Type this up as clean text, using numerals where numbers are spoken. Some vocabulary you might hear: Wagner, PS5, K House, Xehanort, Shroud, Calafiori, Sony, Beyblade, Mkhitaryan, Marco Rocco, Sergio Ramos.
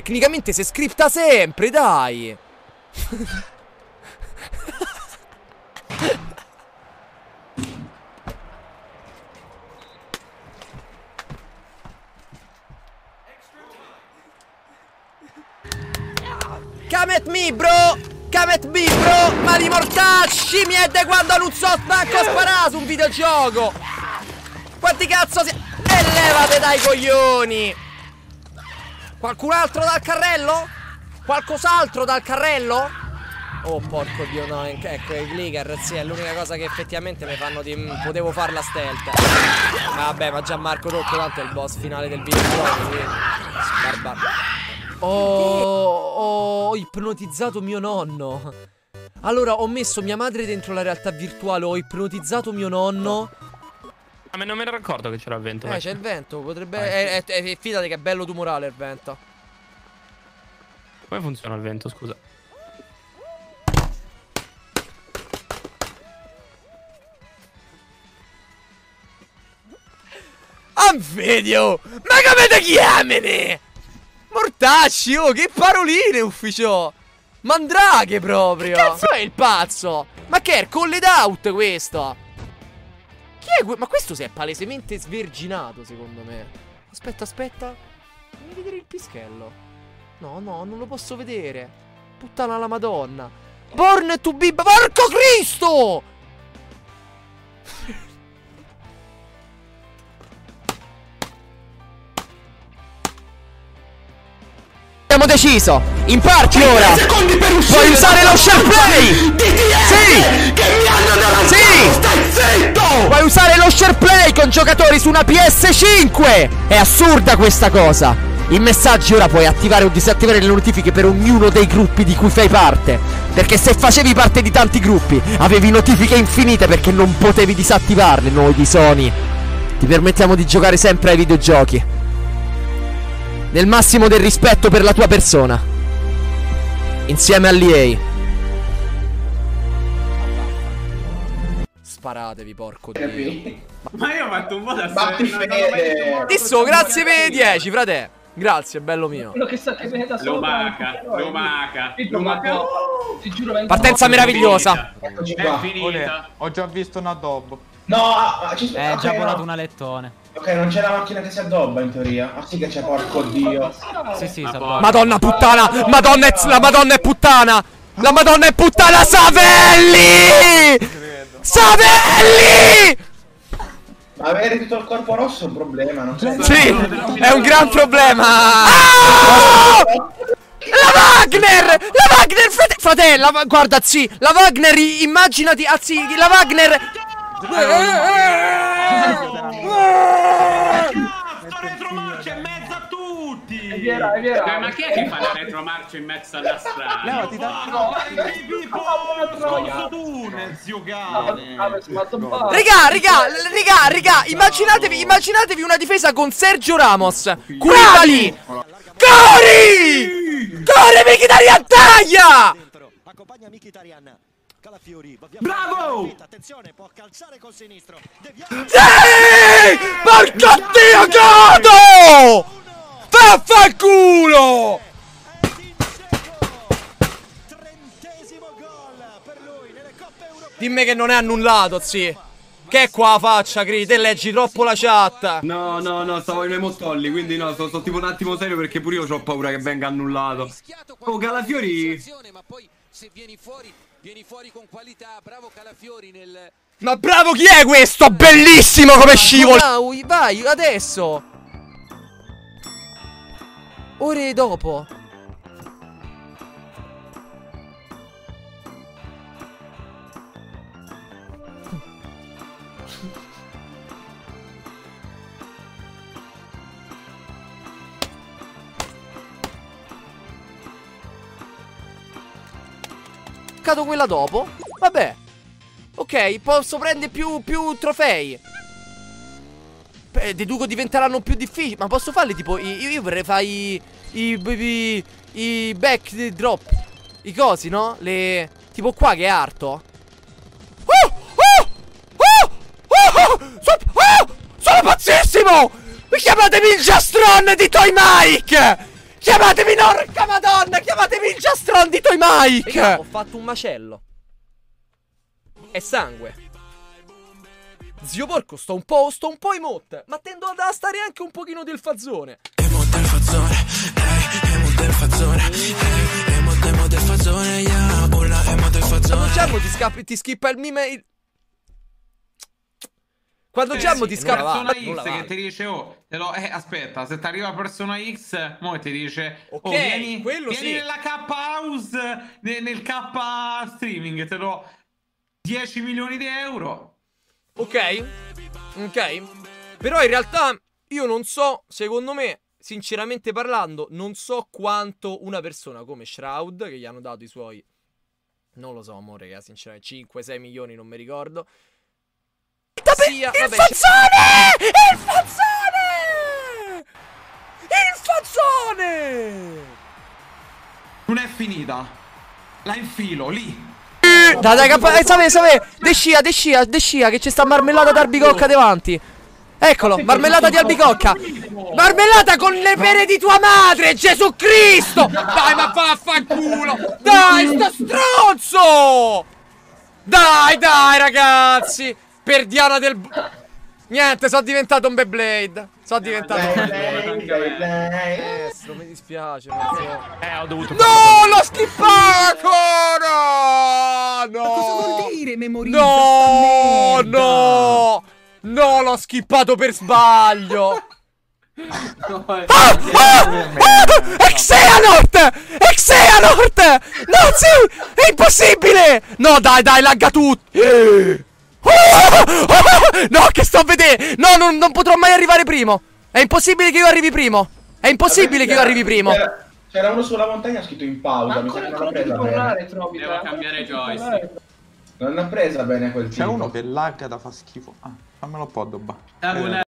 Tecnicamente si scripta sempre, dai. Come at me, bro! Come at me, bro! Ma di mortacci mi è de quando non so stacco sparato un videogioco! Quanti cazzo si... E levate dai coglioni! Qualcun altro dal carrello? Qualcos'altro dal carrello? Oh porco dio, no, ecco i clicker, sì, è l'unica cosa che effettivamente mi fanno di... potevo farla stealth. Vabbè, ma già Marco Rocco tanto è il boss finale del videogioco, sì. Sbarbato. Oh, ho ipnotizzato mio nonno. Allora ho messo mia madre dentro la realtà virtuale. Ho ipnotizzato mio nonno. A me non me ne ricordo che c'era il vento. C'è il vento, potrebbe... fidati che è bello tumorale il vento. Come funziona il vento, scusa? Anfedio, ma come te chiamene? Mortacci, oh, che paroline, ufficio! Mandraghe proprio! Che cazzo è il pazzo? Ma che è il call it out questo? Chi è? Ma questo si è palesemente sverginato, secondo me. Aspetta, aspetta. Fammi vedere il pischello. No, no, non lo posso vedere. Puttana la madonna. Born to be... Porco Cristo! Abbiamo deciso, imparti ora. Puoi usare lo share play. Sì. Che mi hanno davanti. Sì. Stai zitto. Puoi usare lo share play con giocatori su una PS5. È assurda questa cosa. In messaggi ora puoi attivare o disattivare le notifiche per ognuno dei gruppi di cui fai parte. Perché se facevi parte di tanti gruppi avevi notifiche infinite perché non potevi disattivarle. Noi di Sony ti permettiamo di giocare sempre ai videogiochi nel massimo del rispetto per la tua persona, insieme all'EA. Sparatevi, porco dio. Ma io ho fatto un po' da stare. Isso, grazie per i 10, frate. Grazie, bello mio. Quello che sta da solo. Lumaca. Ti giuro, partenza meravigliosa. È finita. Ho già visto un addobbo. No, è già volato un alettone. Ok, non c'è la macchina che si addobba in teoria. Ah sì che c'è, porco dio. Sì, madonna puttana. Madonna, la madonna è puttana. La madonna è puttana. Savelli, Savelli. Ma avere tutto il corpo rosso è un problema, non c'è. Sì, è un gran problema. La Wagner! La Wagner, fratella, guarda, sì, la Wagner, immaginati, anzi, la Wagner. Retromarcia in mezzo a tutti! È vero. Ma chi è che fa la retromarcia in mezzo alla strada? No, ti dà no. Raga, immaginatevi una difesa con Sergio Ramos. Curali! Corri Mkhitaryan, taglia! Accompagna Mkhitaryan. Calafiori, bravo! Attenzione, può calciare col sinistro. Sì! Porco dio, godo! Vaffanculo! Dimmi che non è annullato, sì. Che è qua la faccia, Cri? Te leggi troppo la chat. No, stavo in mostolli, quindi no, sto tipo un attimo serio perché pure io ho paura che venga annullato. Oh, Calafiori! Ma poi se vieni fuori con qualità, bravo Calafiori nel... Ma bravo, chi è questo? Bellissimo come scivola! Vai, adesso! Ore dopo. Quella dopo, vabbè, ok, posso prendere più trofei. Deduco diventeranno più difficili, ma posso farli tipo io vorrei fare i backdrop, i cosi, no? Le tipo qua che è arto. Sono pazzissimo! Mi chiamate Ninja Stron di Toy Mike! Chiamatemi Norca, madonna! Chiamatemi il Jastron di Toy Mike! Raga, ho fatto un macello. È sangue. Zio porco, sto un po' in motte, ma tendo ad astare anche un pochino del fazzone. Quando Giammo ti schippa il meme. Quando Giammo ti scappa la persona X che ti dice oh, aspetta, se ti arriva persona X, mo ti dice ok, oh, vieni nella K House, nel K streaming, te do 10 milioni di euro. Ok, ok. Però in realtà io non so, secondo me, sinceramente parlando, non so quanto una persona come Shroud, che gli hanno dato i suoi, non lo so amore, sinceramente 5-6 milioni, non mi ricordo. Sia, il fazzone! Il fazzone! Il fazzone! Non è finita. La infilo, lì. Dai, sapete, descia, che ci sta marmellata d'albicocca davanti. Eccolo, marmellata di albicocca. Marmellata con le pere di tua madre, Gesù Cristo! Dai, ma vaffanculo! Dai, sto stronzo! Dai, ragazzi! Per Diana del... Niente, sono diventato un Beyblade. Mi dispiace. Ho dovuto... No, l'ho schippato! No! Ma cosa vuol dire memorizza? No, l'ho schippato per sbaglio. Xehanort! No, sì! È impossibile! No, dai, lagga tutto! No, che sto a vedere. No, non potrò mai arrivare primo. È impossibile che io arrivi primo. C'era uno sulla montagna scritto in pausa. Ma ancora non l'ho presa bene. Devo cambiare joystick. Non l'ha presa bene quel tipo. C'è uno che lagga da fa schifo. Fammelo un po' dobba.